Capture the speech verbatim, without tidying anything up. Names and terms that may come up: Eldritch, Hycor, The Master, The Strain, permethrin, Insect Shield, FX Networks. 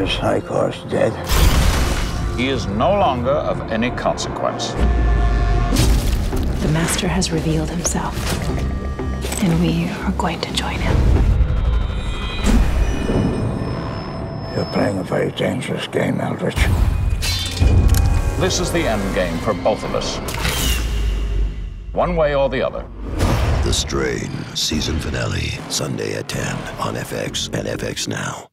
Because Hycor's dead. He is no longer of any consequence. The Master has revealed himself, and we are going to join him. You're playing a very dangerous game, Eldritch. This is the end game for both of us. One way or the other. The Strain, season finale, Sunday at ten on F X and F X Now.